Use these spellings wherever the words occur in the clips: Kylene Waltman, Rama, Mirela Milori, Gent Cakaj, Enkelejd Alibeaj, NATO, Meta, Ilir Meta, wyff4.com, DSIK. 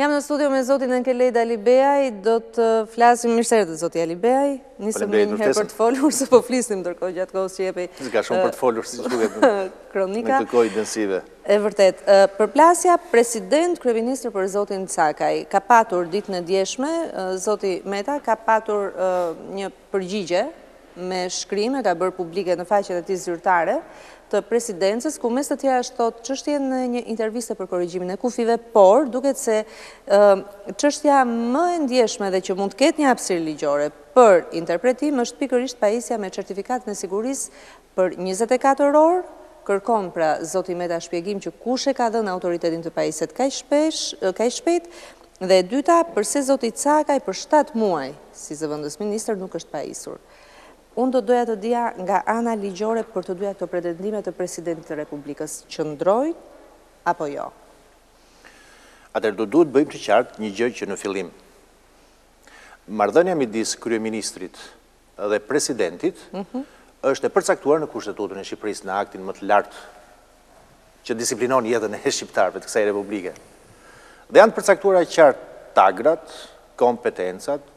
Jam në studio me zotin Enkelejd Alibeaj, do të flasim mirë se erdhi zoti Alibeaj. Nisëm një herë për të folur, se po flisnim ndërkohë gjatë kohës që jepej. S'ka shumë për të folur, si duhet. Kronika. Me të kohë intensive. E vërtet, përplasja president kryeministër për zotin Cakaj ka patur ditën e djeshme, zoti Meta ka patur një përgjigje me shkrime, ka bërë publike në faqen e tij zyrtare të presidencës, ku mes të tjera është thotë çështje në një interviste për korrigjimin e kufive, por duket se çështja më e ndjeshme dhe që mund të ketë një hapësirë ligjore për interpretim është pikërisht pajisja me certifikatën e sigurisë për 24 orë. Kërkon pra zoti Meta shpjegim që kush e ka dhënë autoritetin të pajiset kaq shpejt, dhe e dyta, përse zoti Cakaj për 7 muaj si zëvendës ministër nuk është pajisur. Unë do doja të dija nga ana ligjore për të dyja këto pretendime të presidentit të Republikës, qëndrojnë apo jo? Atëherë do duhet bëjmë të qartë një gjë që në fillim. Marrëdhënia midis kryeministrit dhe presidentit është e përcaktuar në Kushtetutën e Shqipërisë në aktin më të lartë që disiplinon jetën e shqiptarëve të kësaj republike. Dhe janë përcaktuara qartë tagrat, kompetencat,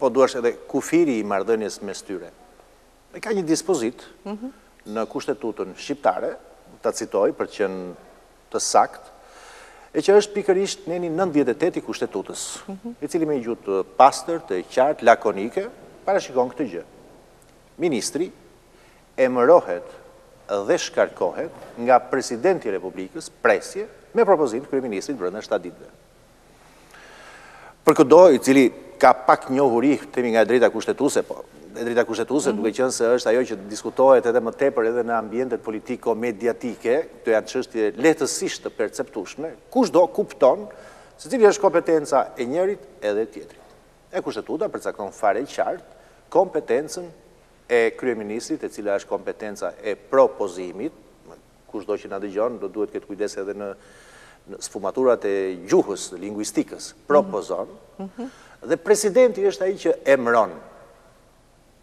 po duash edhe kufiri i marrëdhënies mes tyre. E ka një dispozit në Kushtetutën shqiptare, ta citoj për që në të sakt, e që është pikërisht neni 98 i Kushtetutës, i cili me i gjutë pastër, të qartë, lakonike, parashikon këtë gjë. Ministri emërohet dhe shkarkohet nga presidenti i Republikës presje me propozim të kryeministrit brenda 7 ditëve. Për këdo i cili ka pak njohuri, temi nga drejta kushtetuese, po drejta kushtetuese duke qenë se është ajo që diskutohet edhe më tepër edhe në ambientet politiko-mediatike, këto janë çështje lehtësisht të perceptueshme, kushdo kupton se cili është kompetenca e njërit edhe tjetrit. E kushtetuta përcakton fare qartë kompetencën e kryeministrit, e cila është kompetenca e propozimit, kushdo që na dëgjon, do duhet këtë kujdes edhe në sfumaturat e gjuhës, linguistikës, propozon, dhe presidenti është ai që emron.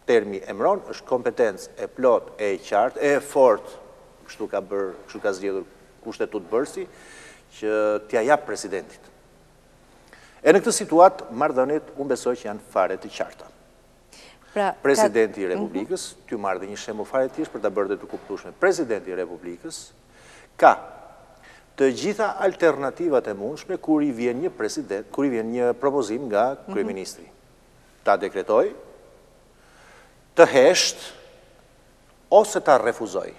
Termi emron është kompetencë e plot, e qartë, e fortë, kështu ka zgjedhur Kushtetutë bërësi, që t'ia jap presidentit. E në këtë situatë, marrëdhëniet unë besoj që janë fare të qarta. Presidenti i Republikës, t'ju marrë dhe një shembull fare të thjeshtë për ta bërë të kuptueshme. Presidenti i Republikës ka të gjitha alternativat e mundshme kur i vjen një propozim nga kryeministri. Ta dekretoj, të hesht, ose ta refuzoj.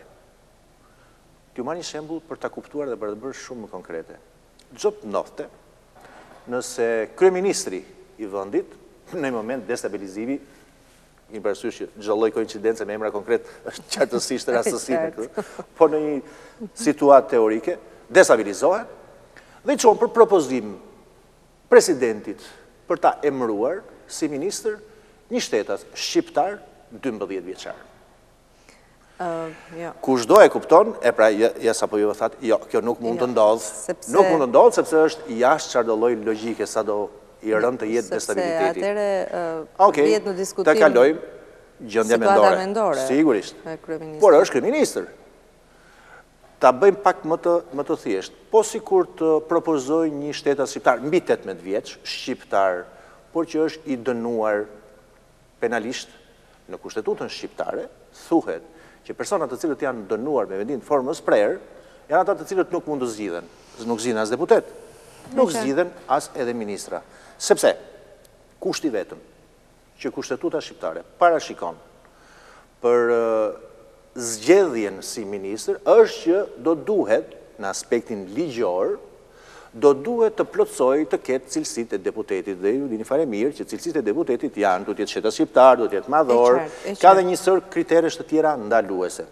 T'ju marrë një shembull për ta kuptuar dhe për të bërë shumë më konkrete. Gjop nofte, nëse kryeministri i vendit, në moment destabilizimi, një përësysh që gjdo lloj koincidencë me emra konkret është qartësisht rastësisht, po në një situatë teorike, destabilizohet dhe i çon për propozim presidentit për ta emëruar si ministër një shtetas shqiptar 12 vjeçar. Kushdo e kupton, e pra jes apo ju e thatë, jo, kjo nuk mund të ndodhë, sepse është jashtë çdo lloj logjike sa do i rënd të jetë destabiliteti. Okej, të kalojmë gjendja mendore, sigurisht. Por është kryeministër. Ta bëjmë pak më të thjeshtë. Po sikur të propozoj një shtetas shqiptar, mbi 18 vjeç, shqiptar, por që është i dënuar penalisht në Kushtetutën shqiptare, thuhet që personat të cilët janë dënuar me vendim të formës prerë, janë ata të cilët nuk mund të zgjidhen, nuk zgjidhen as deputet, nuk zgjidhen as edhe ministra. Sepse, kushti vetëm që Kushtetuta shqiptare parashikon për zgjedhjen si ministër është që do duhet, në aspektin ligjor, do duhet të plotsoj të ketë cilësitë e deputetit. Dhe ju dini fare mirë që cilësitë e deputetit janë, do t'jetë shtetas shqiptar, do t'jetë madhor, ka dhe një sër kriteresh të tjera ndaluese.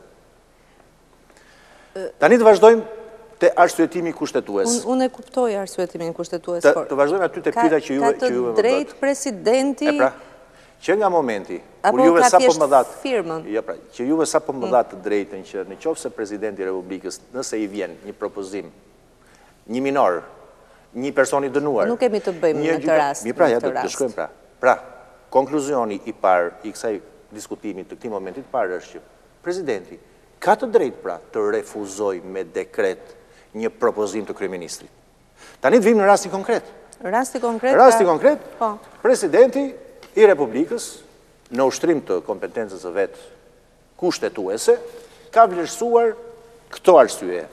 Tani të vazhdojmë të arsyetimi kushtetues. Unë e kuptoj arsyetimin kushtetues. Të vazhdojmë aty të pyetja që juve më bëtë. Ka të drejtë presidenti... E pra, që nga momenti... Apo ka thjesht firmën? Ja pra, që juve sa për më dhatë të drejtën që në qoftë se presidenti Republikës, nëse i vjen një propozim, një minor, një person i dënuar... Nuk kemi të bëjmë në të rast. Mi pra, ja të shkojmë pra. Pra, konkluzioni i parë, i kësaj diskutimit të këtij momentit parë është që presidenti ka të drejtë pra të refuzojë me dekret një propozim të kryeministrit. Tani të vim në rasti konkret. Rasti konkret? Rasti konkret, presidenti i Republikës, në ushtrim të kompetencës e vetë kushtetuese, ka vlerësuar këto arsye.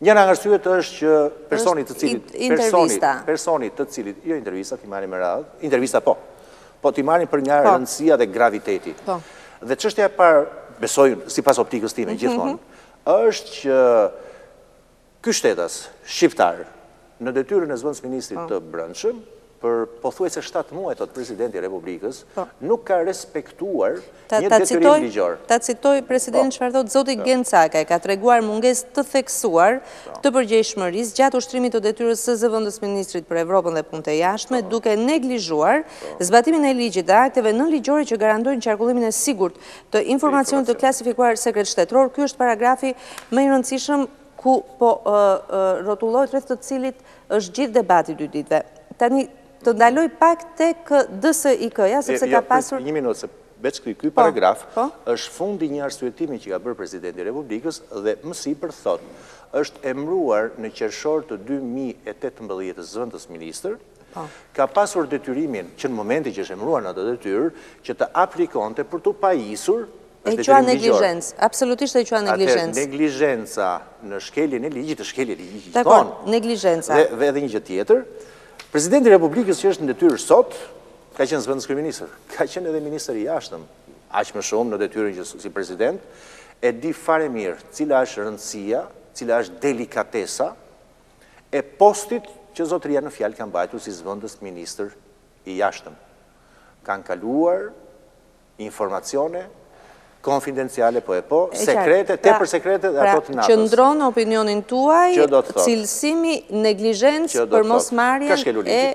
Njëra nga arsyet është që personit të cilit... Intervista. Personit të cilit... Jo, intervista, ti marrin me radhë. Intervista, po. Po, ti marrin për nga rëndësia dhe graviteti. Po. Dhe çështja e parë, besojnë, si pas optikës time, gjithmonë, është që ky shtetas shqiptar, në detyrën e zëvendësministrit të brendshëm, për pothuajse 7 muaj të presidenti i Republikës, nuk ka respektuar një detyrim ligjor. Ta citoj presidenti çfarë thotë zoti Gent Cakaj, ka treguar mungesë të theksuar të përgjegjshmërisë gjatë ushtrimit të detyrës së zëvendësministrit për Evropën dhe punët e jashtme, duke neglizhuar zbatimin e ligjit dhe akteve nënligjore që garantojnë qarkullimin e sigurt të informacionit të klasifikuar sekret shtetëror. Ky është paragrafi më i rëndësishëm ku po rrotullohet rreth të cilit është gjithë debati dy ditëve. Tani të ndaloj pak tek DSIK-ja, sepse ka pasur... Një minutë, se veç ky paragraf është fundi një arsyetimi që ka bërë presidenti i Republikës dhe mësi për thotë, është emëruar në qershor të 2018 zëvendës ministër, ka pasur detyrimin që në momenti që është emëruar në atë detyrë, që të aplikonte për të pajisur e qua neglizhencë, absolutisht e qua neglizhencë. Atër, neglizhenca në shkeljen e ligjit, të shkeljen e ligjit tonë. Neglizhenca. Dhe edhe një gjë tjetër, Presidenti Republikës që është në detyrë sot, ka qenë zëvendës kryeministër, ka qenë edhe ministër i jashtëm, aq më shumë në detyrën që si president, e di fare mirë cila është rëndësia, cila është delikatesa e postit që zotëria në fjalë kanë bajtu si zëvendës ministër i jashtëm. Kanë kaluar informacione konfidenciale, po e po, sekrete, tepër sekrete dhe ato të natës. Që ndronë opinionin tuaj, cilësimi, neglizhencë, për mos marrjen e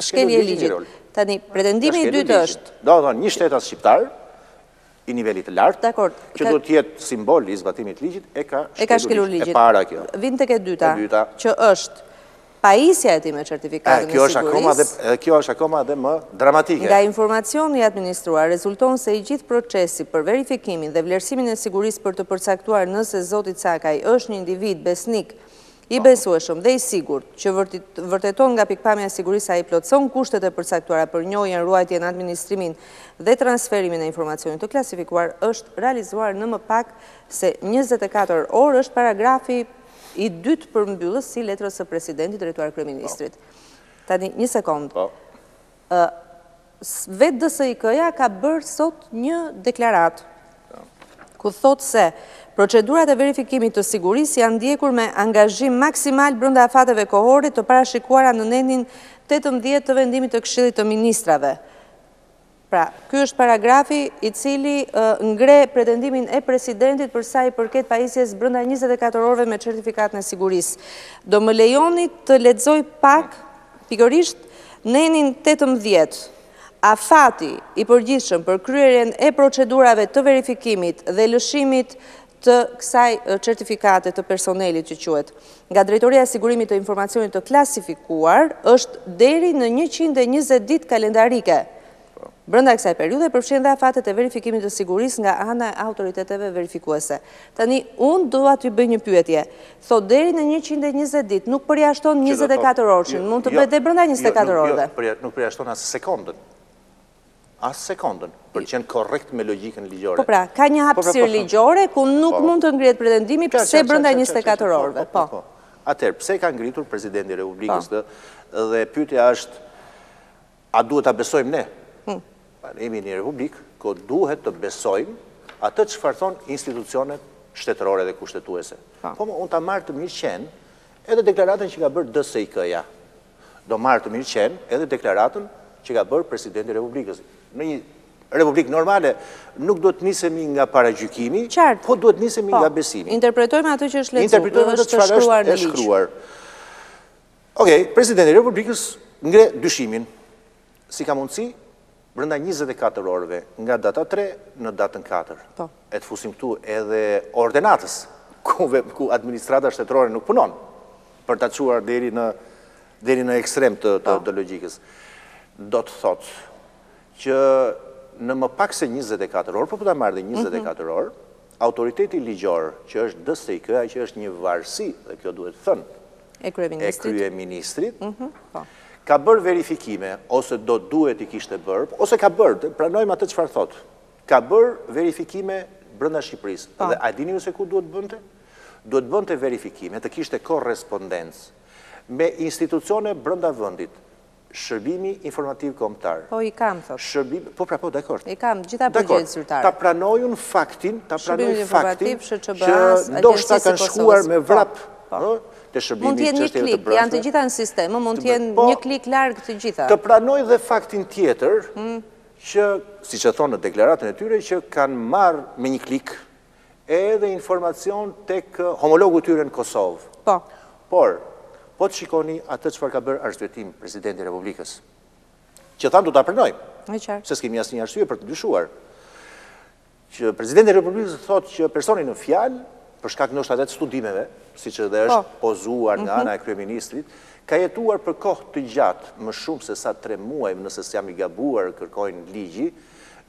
shkelje ligjit. Tani, pretendimi i dytë është... Do të thonë, një shtetas shqiptar, i nivellit lartë, që do t'jetë simbol i zbatimit ligjit, e ka shkelur ligjit. E para kjo. Vin tek e dyta, që është pajisja e ti me certifikatën e sigurisë. Kjo është akoma dhe më dramatike. Nga informacioni administruar, rezulton se i gjithë procesi për verifikimin dhe vlerësimin e sigurisë për të përcaktuar nëse zoti Cakaj është një individ besnik, i besueshëm dhe i sigurt, që vërteton nga pikpamja e sigurisë ai plotson kushtet e përcaktuara për njohjen, ruajtjen, administrimin dhe transferimin e informacionit të klasifikuar, është realizuar në më pak se 24 orë. Është paragrafi i dytë për mbyllës si letrës së presidentit drejtuar kryeministrit. Tani, një sekundë. Vetë DSIK-ja ka bërë sot një deklaratë, ku thotë se procedurat e verifikimit të sigurisë janë ndjekur me angazhim maksimal brenda afateve kohore të parashikuara në nenin 18 të vendimit të Këshillit të Ministrave. Pra, ky është paragrafi i cili ngre pretendimin e presidentit përsa i përket pajisjes brenda 24 orëve me certifikatën e sigurisë. Do më lejoni të lexoj pak pikërisht nenin 18. Afati i përgjithshëm për kryerjen e procedurave të verifikimit dhe lëshimit të kësaj certifikate të personelit që quhet nga Drejtoria e Sigurimit të Informacionit të Klasifikuar është deri në 120 ditë kalendarike. Brënda kësaj periude përfshin dhe afatet e verifikimit të sigurisë nga ana e autoriteteve verifikuese. Tani, unë dua t'ju bëj një pyetje. Thot deri në 120 ditë, nuk përjashton 24 orë, mund të bëhet dhe brenda 24 orëve. Nuk përjashton as sekondën. As sekondën, për qenë korrekt me logjikën ligjore. Po pra, ka një hapësirë ligjore ku nuk mund të ngrihet pretendimi pse brenda 24 orëve. Atëherë, pse ka ngritur presidenti i Republikës dhe pyetja është a duhet ta besojmë ne? Jemi një republikë, ku duhet të besojmë atë që farthon institucionet shtetërore dhe kushtetuese. Po më unë ta marrë të mirë qenë edhe deklaratën që ka bërë DSIK-ja. Do marrë të mirë qenë edhe deklaratën që ka bërë presidenti republikës. Në një republikë normale nuk do të nisemi nga paragjykimi, po do të nisemi nga besimi. Interpretojmë atë që është shkruar në ligjë. Okej, presidenti republikës ngre dyshimin. Si ka mundësi? Brënda 24 orëve, nga data 3 në datën 4. E të fusim këtu edhe ordenatës, ku administrata shtetërore nuk punon, për të quar deri në ekstrem të logjikës. Do të thotë që në më pak se 24 orë, po përta marrë dhe 24 orë, autoriteti ligjor, që është DSIK, që është një varësi, dhe kjo duhet thënë, e kryeministrit, ka bërë verifikime, ose do duhet I kishte bërë, ose ka bërë, pranojmë atë çfarë thotë, ka bërë verifikime brenda Shqipërisë. Dhe a dini ju se ku duhet bënte? Duhet bënte verifikime, të kishte korrespondencë me institucione brenda vendit, shërbimi informativ kombëtar. Po I kam thotë. Po pra po, dakord. I kam gjitha përgjigjet zyrtare. Ta pranojun faktin, që ndoshta kanë shkuar me vrap. Mund t'jen një klik, janë të gjitha në sistem, mund t'jen një klik largë të gjitha. Të pranoj dhe faktin tjetër, që, si që thonë në deklaratën e tyre, që kanë marrë me një klik edhe informacion tek homologu tyre në Kosovë. Po. Por, po të shikoni atë çfarë ka bërë arsyetim Presidenti I Republikës, që thamë do t'a pranojmë, se s'kemi asnjë arsye për të dyshuar, që Presidenti I Republikës thotë që personi në fjalë, për shkak ndoshta edhe të studimeve, siç edhe është pozuar nga ana e kryeministrit, ka jetuar për kohë të gjatë, më shumë se sa 3 muaj, nëse s'jam I gabuar, kërkojnë ligji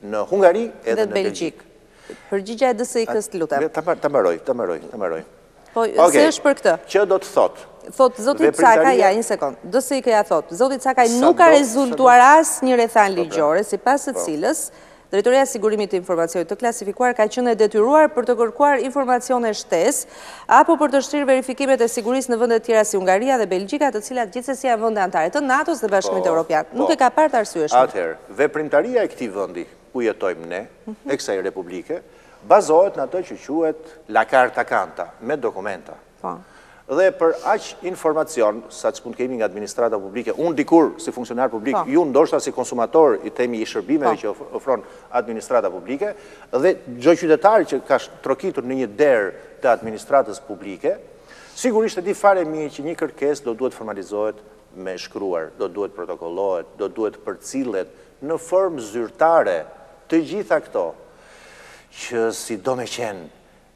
në Hungari edhe në Belgjik. Përgjigjja e DSIK-s, lutem. Ta mbaroj. Po, se është për këtë? Që do të thotë? Thot, Zotit Cakaj, ja, një sekundë. DSIK-ja thot, Zotit Cakaj nuk ka rezultuar asnjë rrethanë ligjore, sipas të cilës Drejtoria e Sigurimit të Informacionit të klasifikuar ka qenë e detyruar për të kërkuar informacione shtesë apo për të shtrirë verifikimet e sigurisë në vende të tjera si Hungaria dhe Belgjika, të cilat gjithsesi janë vende anëtare të NATO-s dhe Bashkimit Evropian. Nuk e ka parë arsyeshme. Atëherë, veprimtaria e këtij vendi ku jetojmë ne, e kësaj republike, bazohet në atë që quhet la carta canta, me dokumenta. Dhe për aq informacion, sa që mund kemi nga administrata publike, unë dikur si funksionar publik, ju ndoshta si konsumator I temi I shërbimeve që ofron administrata publike, dhe çdo qytetar që ka trokitur në një derë të administratës publike, sigurisht e di fare mirë që një kërkesë do duhet formalizohet me shkruar, do duhet protokollohet, do duhet përcillet në formë zyrtare të gjitha këto, që si do me qenë,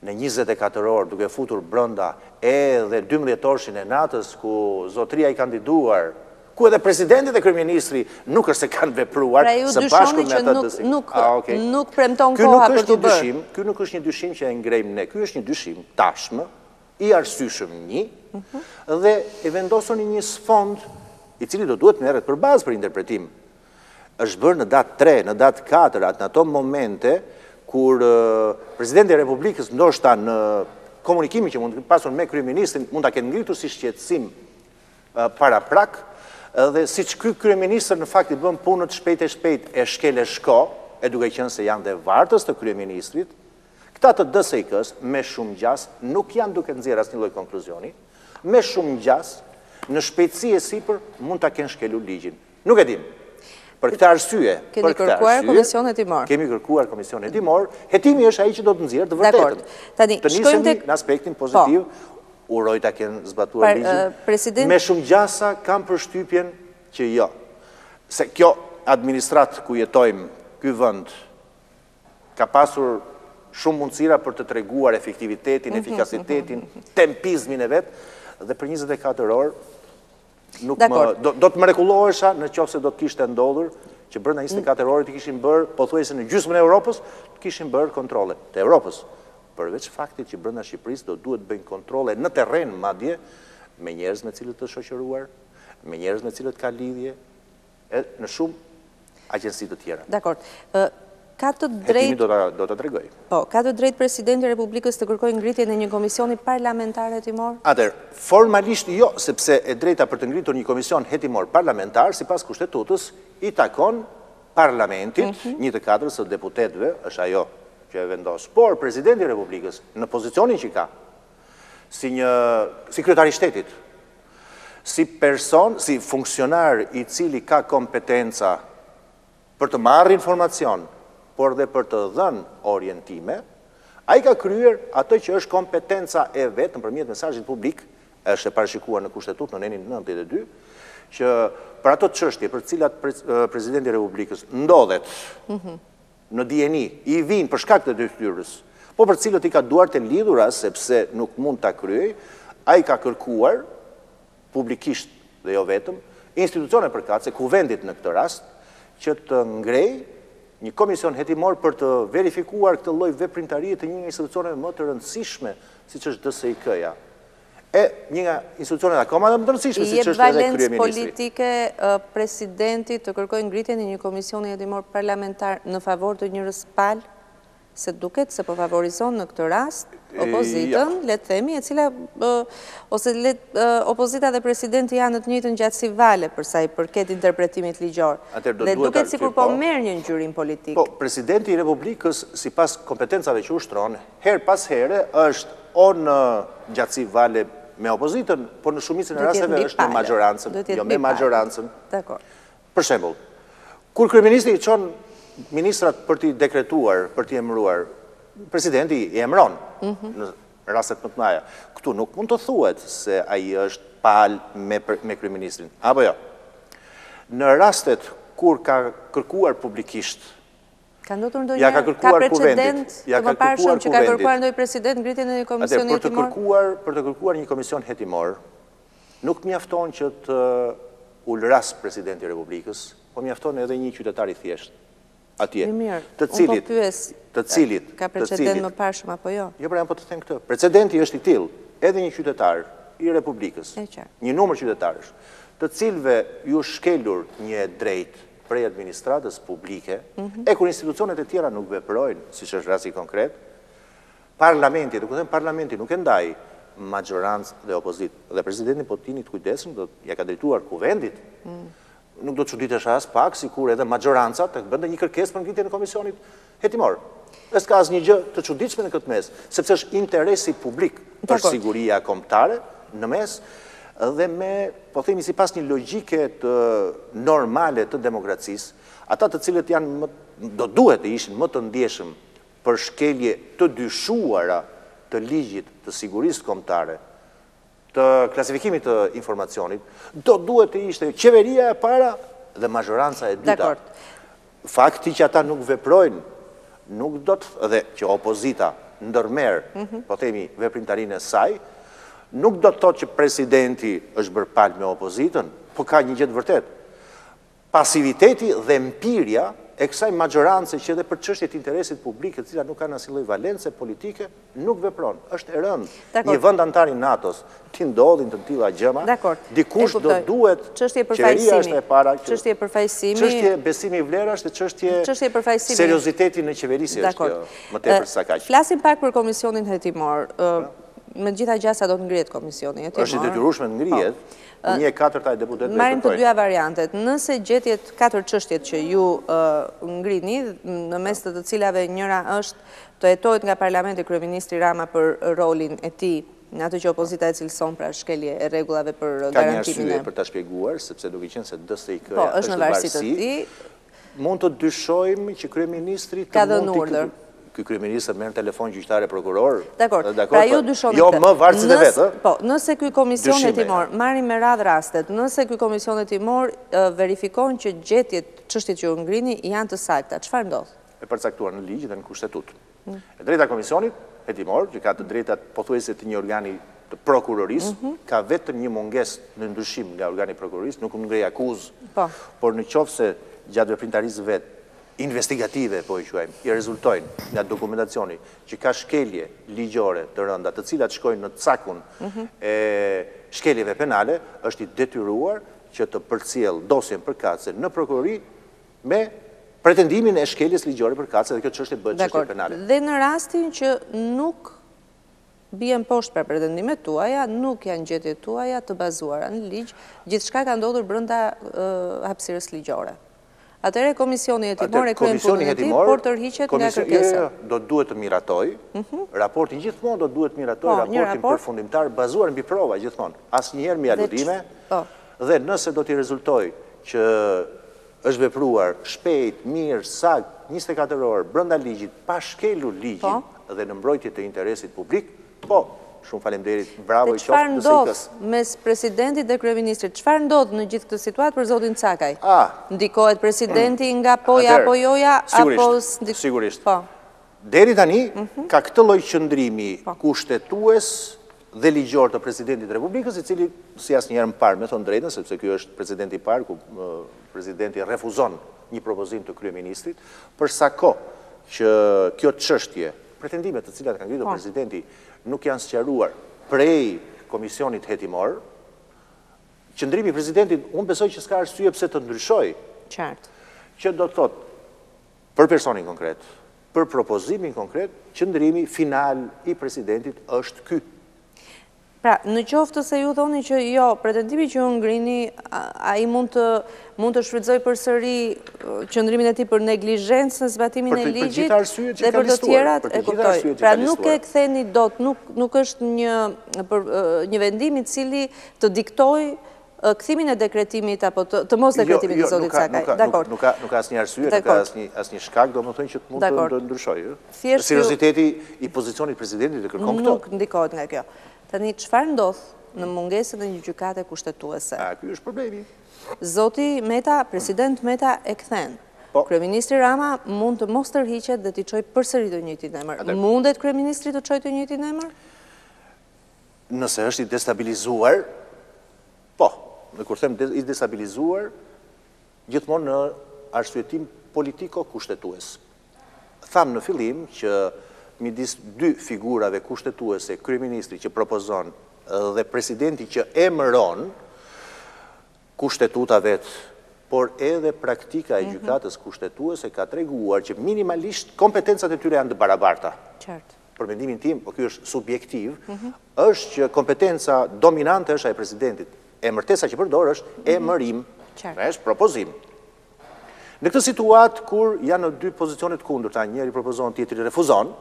në 24 orë duke futur brënda edhe 12 orshin e natës ku zotria I kandiduar, ku edhe presidentit e kryeministri nuk është se kanë vepruar së bashku me atë të dyshim. Nuk premton koha për të bërë. Ky nuk është një dyshim që e ngrejmë ne, ky është një dyshim tashmë, I arsyeshëm një, dhe e vendosën një sfond I cili do duhet merret për bazë për interpretim. Është bërë në datë 3, në datë 4, atë në ato momente, kur Presidenti e Republikës ndoshta në komunikimin që mund të pasur me kryeministrin mund ta kenë ngritur si shqetësim para prak dhe siç ky kryeministër në fakt I bën punën shpejt e shkel e shko, e duke qenë se janë dhe vartës të kryeministrit, këta të DSIK-s me shumë gjas nuk janë duke nxjerrë asnjë lloj konkluzioni, me shumë gjas në shpejtësi e sipër mund ta kenë shkelur ligjin. Nuk e dim. Për këtë arsye, kemi kërkuar Komisionin Hetimor, hetimi është ai që do të nxjerrë të vërtetën. Të nisemi në aspektin pozitiv, uroj ta kenë zbatuar ligjin. Me shumë gjasa kam përshtypjen që jo. Se kjo administratë ku jetojmë, ky vend ka pasur shumë mundësira për të treguar efektivitetin, efikasitetin, tempizmin e vet, dhe për 24 orë do të mrekullohesha në qoftë se do të kishte ndodhur që brenda 24 orë të kishin bërë pothuajse në gjysmën e Europës të kishin bërë kontrole të Europës, përveç faktit që brenda Shqipërisë do duhet bëjnë kontrole në terren madje me njerëz me cilët të shoqëruar, me njerëz me cilët ka lidhje në shumë agjenci të tjera. Dakor. Ka të drejtë Presidenti I Republikës të kërkojë ngritjen e një komisioni parlamentar hetimor? Atëherë, formalisht jo, sepse e drejta për të ngritur një komision hetimor parlamentar, sipas kushtetutës, I takon parlamentit, 1/4 të deputetëve, është ajo që e vendos. Por Presidenti I Republikës, në pozicionin që ka, si kryetari I shtetit, si person, si funksionar I cili ka kompetenca për të marrë informacion, por dhe për të dhënë orientime, a I ka kryer ato që është kompetenca e vetë në përmjet mesazhit publik, është e parashikuar në kushtetutë në nenin 92, që për ato çështje për cilat Presidenti I Republikës ndodhet në dieni, I vinë për shkak të detyrës, po për cilët I ka duart e lidhura, sepse nuk mund ta kryej, a I ka kërkuar, publikisht dhe jo vetëm, institucione përkatëse, kuvendit në këtë rast, që të ngrejë një komision hetimor për të verifikuar këtë lloj veprimtarie të një institucioneve më të rëndësishme, siç është DSIK-ja. e një institucione të akoma dhe më dërësishme si që është edhe kryeministri. I e valencë politike presidentit të kërkoj ngritjen e një komisioni hetimor parlamentar në favor të njërës palë, se duket se po favorizon në këtë rast opozitën, le të themi, e cila ose opozita dhe presidenti janë të njëjtën gjatësi vale përsa i përket interpretimit ligjor. Dhe duket sikur po merr një ngjyrim politik. Po, presidenti i Republikës, sipas kompetencave që ushtron, her pas here është o në gjatësi vale me opozitën, por në shumicën e rasteve është me majorancën, jo me majorancën. Për shembull, kur kryeministri i çon ministrat për t'i dekretuar, për t'i emëruar, presidenti i emëron në rastet më të mëdha. Këtu nuk mund të thuhet se ai është pal me kryeministrin, apo jo. Në rastet kur ka kërkuar publikisht, ja ka kërkuar kuvendit. Ja ka kërkuar kuvendit. Atër, për të kërkuar një komision hetimor, nuk mjafton që të ulras presidenti i Republikës, po mjafton edhe një qytetari thjesht. Atje. Të cilit. Ka precedent më parshëm apo jo? Jo, pra jam po të them këtë. Precedenti është i tillë, edhe një qytetar i Republikës, një numër qytetarësh, të cilve ju shkelur një drejt prej administratës publike, e kur institucionet e tjera nuk veprojnë, si që është rasti konkret, parlamenti, duke thënë parlamenti nuk e ndaj majorancë dhe opozit, dhe presidenti po tini të kujdesën, do ja ka drejtuar kuvendit, nuk do të çuditesh as pak, sikur edhe majoranca të bënte një kërkesë për ngritjen e komisionit hetimor. Dhe s'ka asnjë gjë të çuditshme në këtë mes, sepse është interesi publik për siguria kombëtare në mes, dhe me, po themi si pas një logike të normale të demokracisë, ata të cilët janë, do duhet të ishin më të ndjeshëm për shkelje të dyshuara të ligjit të sigurisë kombëtare, të klasifikimit të informacionit, do duhet të ishte qeveria e para dhe majoranca e dyta. Fakti që ata nuk veprojnë, nuk do të, dhe që opozita ndërmerë, po themi, veprimtarinë e saj, nuk do të thotë që presidenti është bërë palë me opozitën, po ka një gjë të vërtetë. Pasiviteti dhe empirja e kësaj majorance që edhe për çështjet e interesit publik, e cila nuk ka asnjë lloj valence politike, nuk vepron. Është e rëndë. Një vend antar i NATO-s, ti ndodhin të tilla gjëra. Dikush do duhet qeveria është e para. Çështje përfaqësimi. Çështje besimi i vlerash, çështje përfaqësimi. Serioziteti në qeverisje është kjo, më tepër sa kaq. Flasim pak për komisionin hetimor. Me gjitha gjasa do të ngrihet komisioni hetimor. Është e detyrueshme të ngrihet, 1/4 e deputetëve. Marrim të dyja variantet. Nëse gjetjet 4 çështjet që ju ngrini, në mes të të cilave njëra është të hetohet nga parlamenti kryeministri Rama për rolin e tij, në atë që opozita e cilëson pra shkelje e rregullave për garantimin e. Ka një arsye për ta shpjeguar, sepse duke qenë se DSIK-ja është në varësi të tij, mund të dyshojmë që kryeministri ka dhënë urdhër. Ky kryeministër merr në telefon gjyqtare prokuror. Dakor. Pra ju dyshoni. Jo më varësi të vetë. Po, nëse ky komision hetimor marrim me radhë rastet, nëse ky komision hetimor verifikon që gjetjet, çështjet që u ngrini janë të sakta, çfarë ndodh? E përcaktuar në ligj dhe në kushtetut. E drejta e komisionit hetimor, që ka të drejtat pothuajse të një organi të prokurorisë, ka vetëm një mungesë në ndryshim nga organi i prokurorisë, nuk ngrej akuzë. Po. Por nëse gjatë veprimtarisë vet investigative, po i quajmë, i rezultojnë nga dokumentacioni që ka shkelje ligjore të rënda, të cilat shkojnë në cakun e shkeljeve penale, është i detyruar që të përcjell dosjen përkatëse në prokurori me pretendimin e shkeljes ligjore përkatëse, dhe kjo çështje bëhet çështje penale. Dhe në rastin që nuk bien poshtë për pretendimet tuaja, nuk janë gjetjet tuaja të bazuara në ligj, gjithçka ka ndodhur brenda hapësirës ligjore. Atëre komisioni hetimor e kryen punën e tij, por tërhiqet nga kërkesa. Do duhet të miratoj, raportin gjithmonë do duhet të miratoj, raportin përfundimtar bazuar mbi prova gjithmonë, asnjëherë mbi aludime, dhe nëse do t'i rezultoj që është vepruar shpejt, mirë, saktë, 24 orë brenda ligjit, pa shkelur ligjin dhe në mbrojtje të interesit publik, po, shumë faleminderit, bravo i qoftë të sikës. Mes presidentit dhe kryeministrit, çfarë ndodh në gjithë këtë situatë për zotin Cakaj? Ndikohet presidenti nga poja apo joja? Sigurisht. Deri tani, ka këtë lloj qëndrimi kushtetues dhe ligjor të presidentit Republikës, i cili si asnjëherë më parë, me thon drejtën, sepse ky është presidenti i parë ku presidenti refuzon një propozim të kryeministrit, për sa kohë që kjo çështje, pretendimet të cilat kanë ngritur presidenti nuk janë sqaruar prej komisionit hetimor, qëndrimi presidentit, unë besoj që s'ka arsye pse të ndryshoj. Qartë. Që do të thotë, për personin konkret, për propozimin konkret, qëndrimi final I presidentit është ky. Pra, në qoftë se ju thoni që jo, pretendimi që ju ngrini, ai mund të shfrytëzoj përsëri qëndrimin e tij për neglizhencën në zbatimin e ligjit dhe për të tjerat, e kuptoj. Pra, nuk e ktheni dot, nuk është një vendim I cili të diktojë kthimin e dekretimit apo të mos dekretimit të zotit Cakaj. Dakor. Nuk ka asnjë arsye, nuk ka asnjë shkak, domethënë që mund të ndryshojë. Serioziteti I pozicionit presidentit e kërkon këto. Nuk ndikohet nga kjo. Tani çfarë ndodh në mungesën e një gjykate kushtetuese? Ky është problemi. Zoti Meta, president Meta e kthen. Kryeministri Rama mund të mos tërhiqet dhe t'i çojë përsëri të njëjtin emër. Mundet kryeministri të çojë të njëjtin emër? Nëse është I destabilizuar, po. Në kur them I destabilizuar, gjithmonë në arsyetim politiko-kushtetues. Tham në fillim që midis dy figurave kushtetuese, kryeministri që propozon dhe presidenti që emëron kushtetuta vet, por edhe praktika e gjykatës kushtetuese ka treguar që minimalisht kompetencat e tyre janë të barabarta. Qartë. Për mendimin tim, por ky është subjektiv, është që kompetenca dominante është ajo e presidentit. Emërtesa që përdor është emërim, është propozim. Në këtë situatë kur janë në dy pozicionet kundërta, njëri propozon, tjetri refuzon,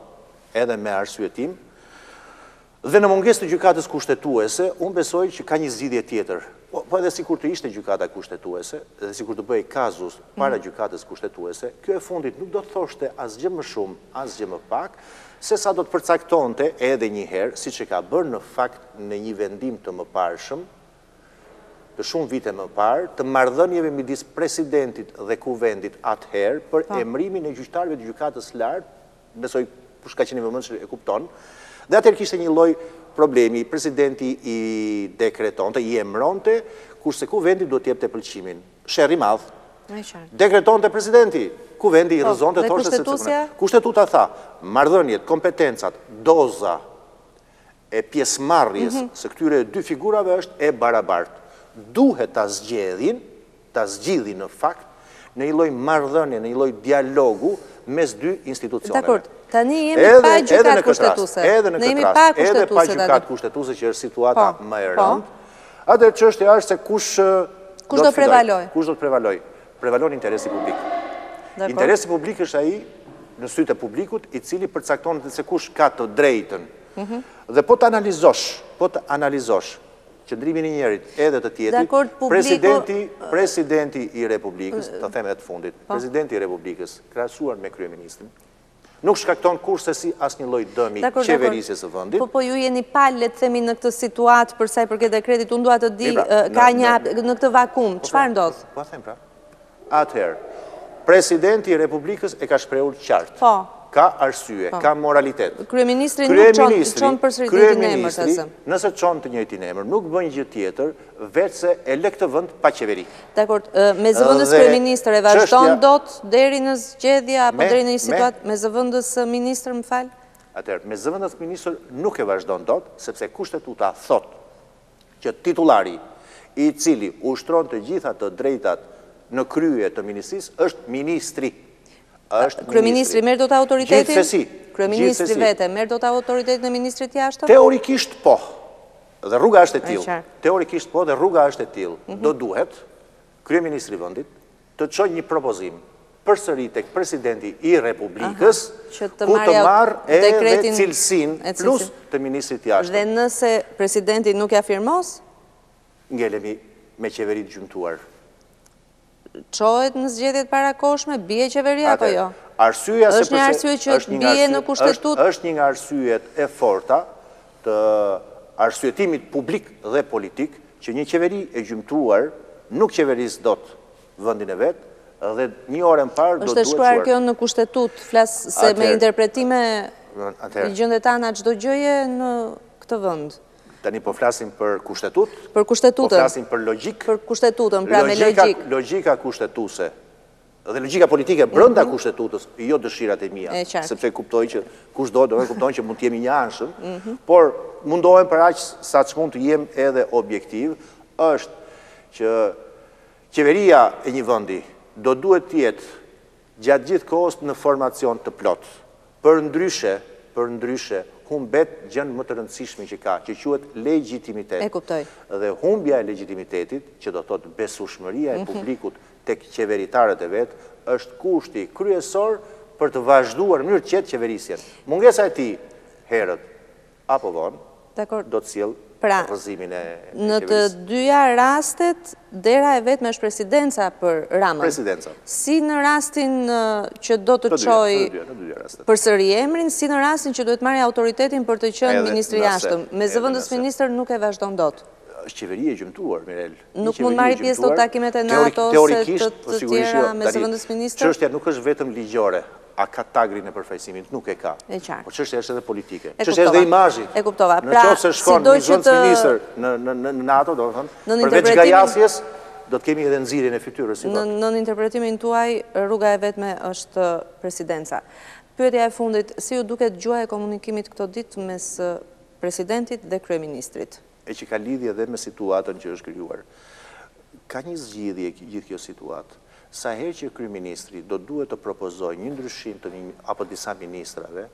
edhe me arsyetim, dhe në mungesë të gjykatës kushtetuese, unë besoj që ka një zgjidhje tjetër. Po edhe sikur të ishte gjykata kushtetuese, dhe sikur të bëhej kazus para gjykatës kushtetuese, kjo e fundit nuk do të thoshte asgjë më shumë, asgjë më pak, se sa do të përcaktonte edhe një herë, siç e ka bërë në fakt në një vendim të mëparshëm, të shumë vite më parë, të marrëdhënieve midis presidentit dhe kuvendit atëherë për emërimin e gjyqtarëve të gjykatës lartë, besoj kush ka qenë I vëmendshëm e kupton. Dhe atëherë kishte një lloj problemi, presidenti I dekretonte, I emëronte, kurse kuvendi duhet të jepte pëlqimin. Sherr I madh. Dekretonte presidenti, kuvendi I rrezonte thoshte sepse kushtetuta tha, marrëdhëniet, kompetencat, doza e pjesëmarrjes së këtyre dy figurave është e barabartë. Duhet ta zgjidhin në fakt, në një lloj marrëdhënie, në një lloj dialogu mes dy institucioneve. Dakor, tani jemi pa gjykatë kushtetuese. Edhe pa gjykatë kushtetuese që është situata më e rëndë. Atë çështja është se kush do të prevalojë? Kush do të prevalojë? Prevalon interesi publik. Interesi publik është ai në sytë e publikut, I cili përcakton se kush ka të drejtën. Dhe po të analizosh qëndrimin I njerit edhe të tjetrit, presidenti I Republikës, të them edhe të fundit, presidenti I Republikës, krahasuar me kryeministrin, nuk shkakton kurse si asnjë lloj dëmi qeverisjes së vendit. Po ju jeni pa le të themi në këtë situatë për sa I përket dekretit, unë dua të di ka një në këtë vakum, çfarë ndodh? Po them pra. Atëherë, presidenti I Republikës e ka shprehur qartë. Po. Ka arsye, ka moralitet. Kryeministri nuk çon përsëri të njëjtin emër, thasëm. Nëse çon të njëjtin emër, nuk bën gjë tjetër, veçse e lë këtë vend pa qeveri. Dakor, me zëvendës kryeministër e vazhdon dot deri në zgjedhje apo deri në një situatë me zëvendës ministër, më fal? Atëherë, me zëvendës ministër nuk e vazhdon dot, sepse kushtetuta thotë që titullari I cili ushtron të gjitha të drejtat në krye të ministrisë është ministri. Kryeministri merr dot autoritetin? Gjithsesi. Kryeministri vetë merr dot autoritetin e ministrit jashtëm? Teorikisht po. Dhe rruga është e tillë. Do duhet kryeministri I vendit të çojë një propozim përsëri tek presidenti I Republikës ku të marrë edhe cilësinë plus të ministrit jashtëm. Dhe nëse presidenti nuk ja firmos? Ngelemi me qeveri të gjymtuar. Çohet në zgjedhjet parakoshme, bie qeveria apo jo? Është një arsye që bie në kushtetutë. Është një nga arsyet e forta të arsyetimit publik dhe politik që një qeveri e gjymtuar nuk qeveris dot vendin e vet dhe një orë më parë do duhet të është shkruar kjo në kushtetutë, flas se me interpretime I gjendë tana çdo gjëje në këtë vend. Tani po flasim për kushtetutë, po flasim për logjikë, logjika kushtetuese Dhe logjika politike brenda kushtetutës, jo dëshirat e mia, sepse kuptoj që kushdo do të kupton që mund të jemi një anshëm, por mundohem për aq sa çmund të jem edhe objektiv, është që qeveria e një vendi do duhet të jetë gjatë gjithë kohës në formacion të plot. Për ndryshe, humbet gjën më të rëndësishme që ka, që quhet legitimitet. E kuptoj. Dhe humbja e legitimitetit, që do thotë besueshmëria e publikut tek qeveritarët e vet, është kushti kryesor për të vazhduar në mënyrë të qetë qeverisjen. Mungesa e tij herët apo vonë, do të sjellë rrëzimin e qeverisë. Në të dyja rastet, dera e vetme është presidenca për Ramën. Presidenca. Si në rastin që do të çojë përsëri emrin, si në rastin që duhet marrë autoritetin për të qenë ministri i jashtëm. Me zëvendës ministër nuk e vazhdon dot. Është qeveri e gjymtuar, Mirel. Nuk mund marrë pjesë në takimet e NATO ose të tjera me zëvendës ministër. Çështja nuk është vetëm ligjore. A ka tagrin e përfaqësimit, nuk e ka. Po çështja është edhe politike. Çështja është edhe imazhit. E kuptova. Pra, sido që të në NATO, domethënë, përveç gajasjes, do të kemi edhe nxirjen e fytyrës. Në interpretimin tuaj, rruga e vetme është presidenca. Pyetja e fundit, si ju duket gjuaja e komunikimit këto ditë mes presidentit dhe kryeministrit? E që ka lidhje edhe me situatën që është krijuar. Ka një zgjidhje gjithë kjo situatë. Sa herë që kryeministri do duhet të propozoj një ndryshim të një apo disa ministrave,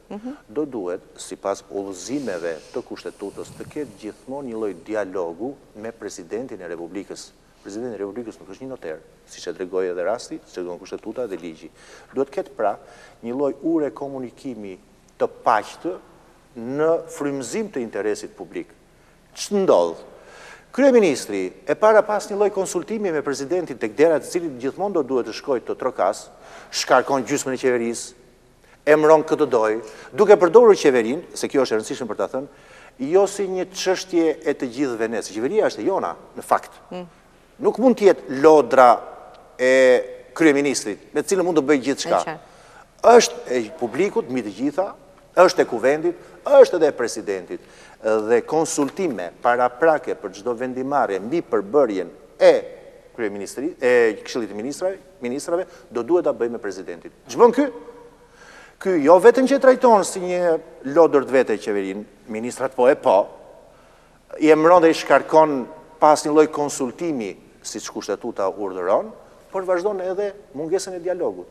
do duhet, si pas udhëzimeve të kushtetutës, të ketë gjithmonë një lloj dialogu me presidentin e Republikës. Presidenti i Republikës nuk është një noter, siç e tregoi edhe rasti, siç e tregon kushtetuta dhe ligji. Duhet ketë pra një lloj ure komunikimi të paqtë në frymëzim të interesit publik. Ç'ndodh? Kryeministri e para pas një lloj konsultimi me presidentin tek dera të cilit gjithmonë do duhet të shkojë të trokas, shkarkon gjysmën e qeverisë, emëron këtë doj, duke përdorur qeverinë, se kjo është e rëndësishme për ta thënë, jo si një çështje e të gjithëve ne, se qeveria është e jona në fakt. Nuk mund të jetë lodra e kryeministrit, me të cilën mund të bëjë gjithçka. Është e publikut mbi të gjitha, është e kuvendit, është edhe e presidentit. Dhe konsultime paraprake për çdo vendimarrje mbi përbërjen e Këshillit të Ministrave do duhet ta bëjmë me presidentin. Ç'bën ky? Ky jo vetëm që e trajton si një lodër të vetë e qeverinë, ministrat po, i emëron dhe i shkarkon pas një lloj konsultimi siç kushtetuta urdhëron, por vazhdon edhe mungesën e dialogut.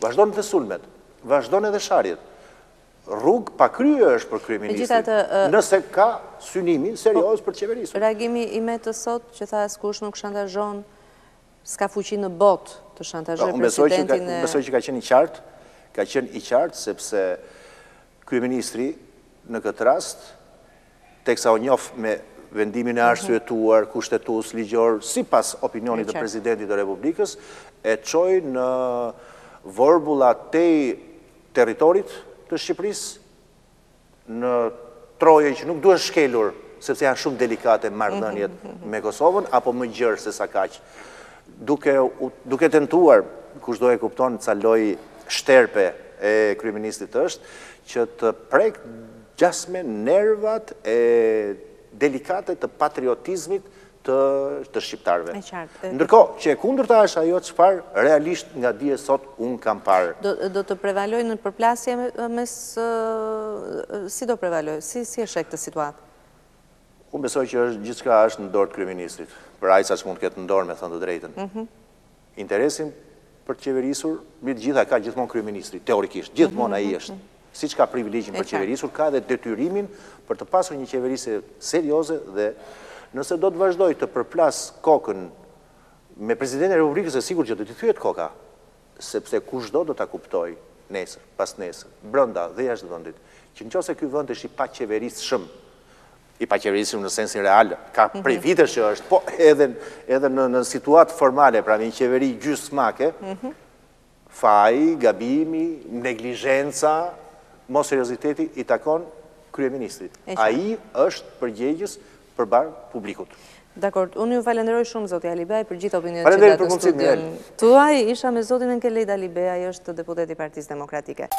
Vazhdon edhe sulmet, vazhdon edhe sharjet. Rrugë pa krye është për kryeministrit, nëse ka synimin serios për qeverisë. Reagimi i Metës sot që tha askush nuk shantazhon, s'ka fuqi në botë të shantazhoj presidentin e... Unë besoj që ka qenë i qartë, sepse kryeministri në këtë rast, teksa u njoh me vendimin e arsyetuar, kushtetues, ligjor, sipas opinionit të presidentit të Republikës, e çoi në vorbulla tej territorit të Shqipërisë në troje që nuk duhet shkelur, sepse janë shumë delikate marrëdhëniet me Kosovën, apo më gjerë se sa kaq. Duke tentuar, kushdo e kupton ca lloj shterpe e kryeministit është, që të prek gjasme nervat e delikate të patriotizmit të shqiptarëve. Ndërkohë që e kundërta është ajo çfarë realisht nga dje sot unë kam parë. Do të prevaloj në përplasje mes... Si do prevaloj? Si është këtë situatë? Unë besoj që gjithçka është në dorë të kryeministrit. Për ai sa mund të ketë në dorë, me thënë të drejtën. Interesin për të qeverisur, mbi të gjitha ka gjithmonë kryeministri, teorikisht, gjithmonë ai është. Siç ka privilegjin për të qeverisur, ka edhe detyrimin për të pasur një qeverisje serioze dhe nëse do të vazhdoj të përplas kokën me presidentin e Republikës, e sigur që do t'i thyet koka, sepse kushdo do t'a kuptoj nesër, pas nesër, brenda dhe jashtë vendit, që nëse ky vend është i paqeverisshëm në sensin real, ka prej vitesh që është, po edhe në situatë formale, pra një qeveri gjysmake, faji, gabimi, neglizhenca, mos serioziteti i takon kryeministrit. Ai është përgjegjës përbar publikut. Dakord, unë ju falenderoj shumë, Zoti Alibeaj, për gjithë opinionet që datën studion. Tuaj isha me Zotin Enkelejd Alibeaj, është deputeti Partisë Demokratike.